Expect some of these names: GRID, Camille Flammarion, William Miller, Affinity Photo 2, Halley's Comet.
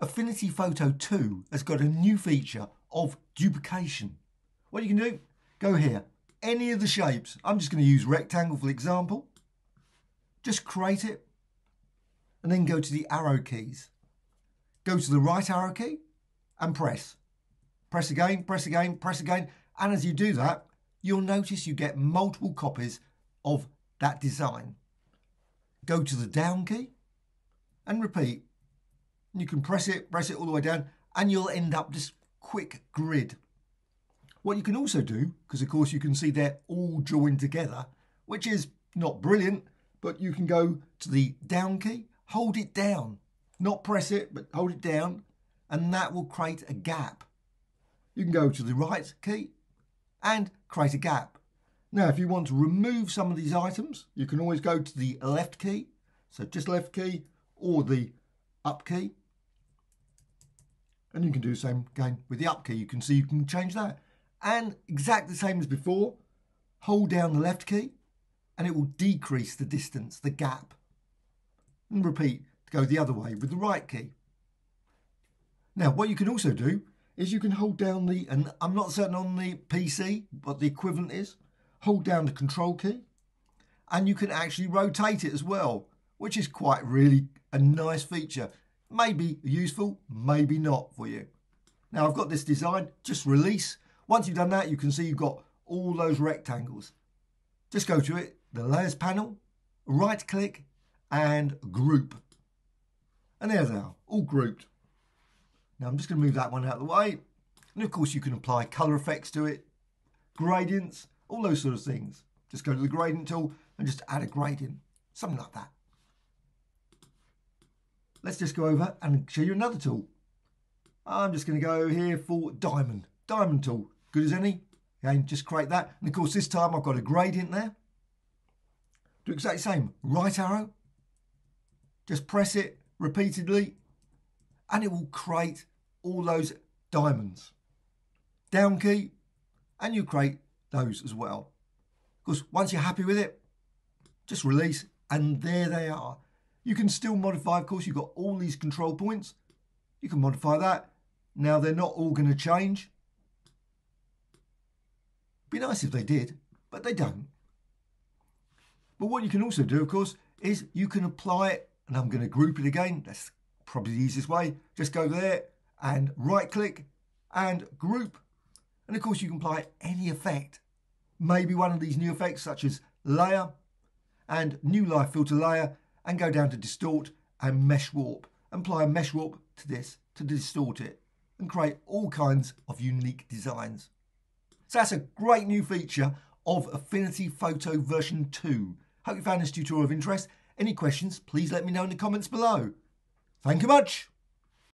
Affinity Photo 2 has got a new feature of duplication. What you can do, go here, any of the shapes. I'm just going to use rectangle for example. Just create it and then go to the arrow keys. Go to the right arrow key and press. Press again, press again, press again. And as you do that, you'll notice you get multiple copies of that design. Go to the down key and repeat. You can press it all the way down, and you'll end up just quick grid. What you can also do, because of course you can see they're all joined together, which is not brilliant, but you can go to the down key, hold it down, not press it, but hold it down, and that will create a gap. You can go to the right key and create a gap. Now, if you want to remove some of these items, you can always go to the left key, so just left key, or the up key. And you can do the same again with the up key. You can see you can change that. And exactly the same as before, hold down the left key and it will decrease the distance, the gap. And repeat to go the other way with the right key. Now, what you can also do is you can hold down the, and I'm not certain on the PC what the equivalent is, hold down the control key and you can actually rotate it as well, which is quite really a nice feature. Maybe useful, maybe not for you. Now I've got this design, just release. Once you've done that, you can see you've got all those rectangles. Just go to it, the layers panel, right click and group. And there they are, all grouped. Now I'm just going to move that one out of the way. And of course you can apply color effects to it, gradients, all those sort of things. Just go to the gradient tool and just add a gradient, something like that. Let's just go over and show you another tool. I'm just going to go here for diamond. Diamond tool, good as any. Again, just create that. And of course, this time I've got a gradient there. Do exactly the same. Right arrow. Just press it repeatedly. And it will create all those diamonds. Down key. And you create those as well. Of course, once you're happy with it, just release. And there they are. You can still modify, of course, you've got all these control points. You can modify that. Now, they're not all going to change. Be nice if they did, but they don't. But what you can also do, of course, is you can apply it, and I'm going to group it again. That's probably the easiest way. Just go there and right-click and group. And, of course, you can apply any effect. Maybe one of these new effects, such as layer and new life filter layer, and go down to distort and mesh warp. Apply a mesh warp to this to distort it and create all kinds of unique designs. So that's a great new feature of Affinity Photo version 2. Hope you found this tutorial of interest. Any questions, please let me know in the comments below. Thank you much.